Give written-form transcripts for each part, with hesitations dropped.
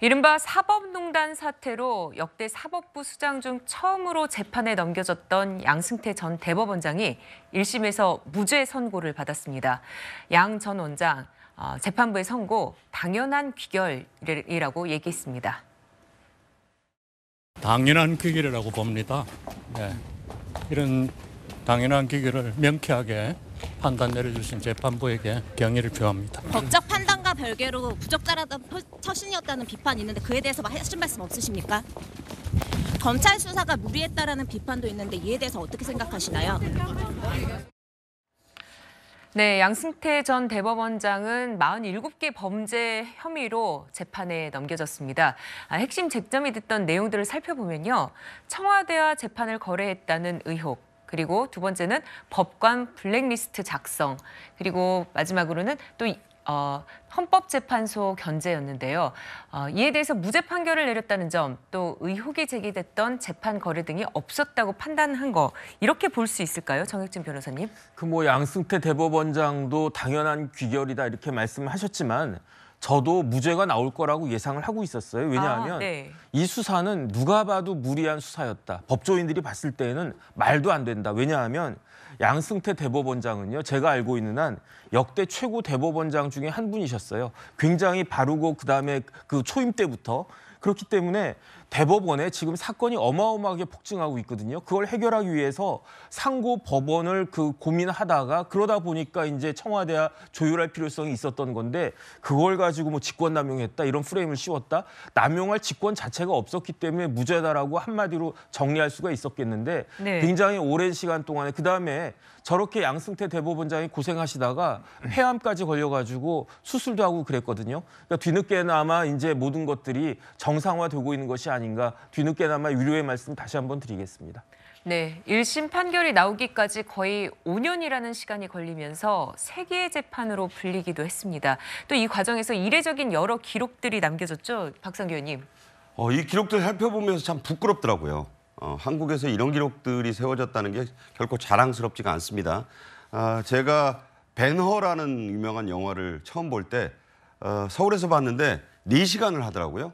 이른바 사법농단 사태로 역대 사법부 수장 중 처음으로 재판에 넘겨졌던 양승태 전 대법원장이 1심에서 무죄 선고를 받았습니다. 양 전 원장, 재판부의 선고, 당연한 귀결이라고 얘기했습니다. 당연한 귀결이라고 봅니다. 네. 이런 당연한 귀결을 명쾌하게 판단 내려주신 재판부에게 경의를 표합니다. 법적 판단과 별개로 부적절하다 처신이었다는 비판이 있는데 그에 대해서 하신 말씀 없으십니까? 검찰 수사가 무리했다라는 비판도 있는데 이에 대해서 어떻게 생각하시나요? 네, 양승태 전 대법원장은 47개 범죄 혐의로 재판에 넘겨졌습니다. 핵심 쟁점이 됐던 내용들을 살펴보면요. 청와대와 재판을 거래했다는 의혹, 그리고 두 번째는 법관 블랙리스트 작성, 그리고 마지막으로는 또 헌법재판소 견제였는데요. 이에 대해서 무죄 판결을 내렸다는 점, 또 의혹이 제기됐던 재판 거래 등이 없었다고 판단한 거, 이렇게 볼 수 있을까요? 정혁진 변호사님. 양승태 대법원장도 당연한 귀결이다 이렇게 말씀하셨지만 저도 무죄가 나올 거라고 예상을 하고 있었어요. 왜냐하면 이 수사는 누가 봐도 무리한 수사였다. 법조인들이 봤을 때에는 말도 안 된다. 왜냐하면 양승태 대법원장은요, 제가 알고 있는 한 역대 최고 대법원장 중에 한 분이셨어요. 굉장히 바르고 그다음에 그 초임 때부터. 그렇기 때문에 대법원에 지금 사건이 어마어마하게 폭증하고 있거든요. 그걸 해결하기 위해서 상고 법원을 고민하다가 그러다 보니까 이제 청와대와 조율할 필요성이 있었던 건데 그걸 가지고 직권 남용했다 이런 프레임을 씌웠다. 남용할 직권 자체가 없었기 때문에 무죄다라고 한마디로 정리할 수가 있었겠는데 굉장히 오랜 시간 동안에 그다음에 저렇게 양승태 대법원장이 고생하시다가 폐암까지 걸려가지고 수술도 하고 그랬거든요. 그러니까 뒤늦게나마 이제 모든 것들이 정상화되고 있는 것이 아닌가, 뒤늦게나마 위로의 말씀 다시 한번 드리겠습니다. 네, 1심 판결이 나오기까지 거의 5년이라는 시간이 걸리면서 세기의 재판으로 불리기도 했습니다. 또 이 과정에서 이례적인 여러 기록들이 남겨졌죠, 박상규 의원님. 이 기록들 살펴보면서 참 부끄럽더라고요. 한국에서 이런 기록들이 세워졌다는 게 결코 자랑스럽지가 않습니다. 제가 벤허라는 유명한 영화를 처음 볼 때 서울에서 봤는데 4시간을 하더라고요.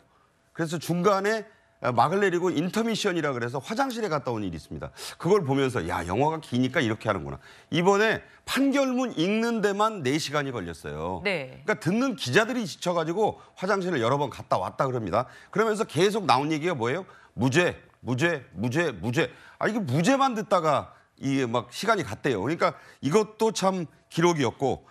그래서 중간에 막을 내리고 인터미션이라 그래서 화장실에 갔다 온 일이 있습니다. 그걸 보면서 야, 영화가 기니까 이렇게 하는구나. 이번에 판결문 읽는 데만 4시간이 걸렸어요. 그러니까 듣는 기자들이 지쳐가지고 화장실을 여러 번 갔다 왔다 그럽니다. 그러면서 계속 나온 얘기가 뭐예요? 무죄. 무죄, 무죄, 무죄. 이게 무죄만 듣다가 이게 막 시간이 갔대요. 그러니까 이것도 참 기록이었고,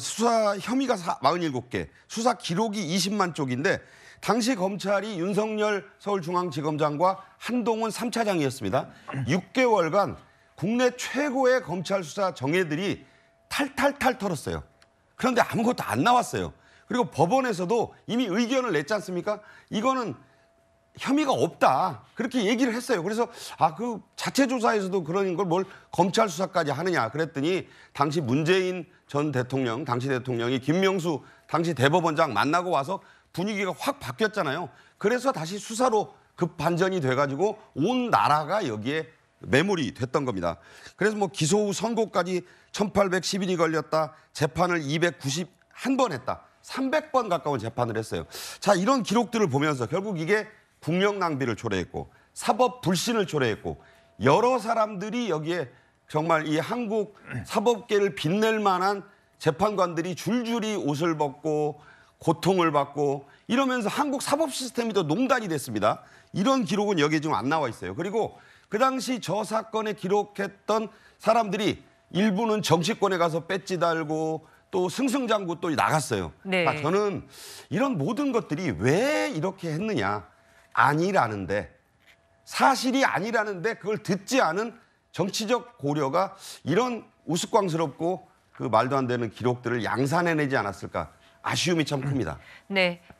수사 혐의가 47개, 수사 기록이 20만 쪽인데, 당시 검찰이 윤석열 서울중앙지검장과 한동훈 3차장이었습니다. 6개월간 국내 최고의 검찰 수사 정예들이 탈탈탈 털었어요. 그런데 아무것도 안 나왔어요. 그리고 법원에서도 이미 의견을 냈지 않습니까? 이거는 혐의가 없다 그렇게 얘기를 했어요. 그래서 그 자체 조사에서도 그런 걸 뭘 검찰 수사까지 하느냐 그랬더니 당시 문재인 전 대통령, 당시 대통령이 김명수 당시 대법원장 만나고 와서 분위기가 확 바뀌었잖아요. 그래서 다시 수사로 급반전이 돼가지고 온 나라가 여기에 매몰이 됐던 겁니다. 그래서 기소 후 선고까지 1811일이 걸렸다. 재판을 291번 했다. 300번 가까운 재판을 했어요. 자, 이런 기록들을 보면서 결국 이게 국력 낭비를 초래했고 사법 불신을 초래했고 여러 사람들이 여기에 정말 이 한국 사법계를 빛낼 만한 재판관들이 줄줄이 옷을 벗고 고통을 받고 이러면서 한국 사법 시스템이 더 농단이 됐습니다. 이런 기록은 여기에 지금 안 나와 있어요. 그리고 그 당시 저 사건에 기록했던 사람들이 일부는 정치권에 가서 배지 달고 또 승승장구 또 나갔어요. 저는 이런 모든 것들이 왜 이렇게 했느냐. 아니라는데, 사실이 아니라는데 그걸 듣지 않은 정치적 고려가 이런 우스꽝스럽고 말도 안 되는 기록들을 양산해내지 않았을까. 아쉬움이 참 큽니다. 네,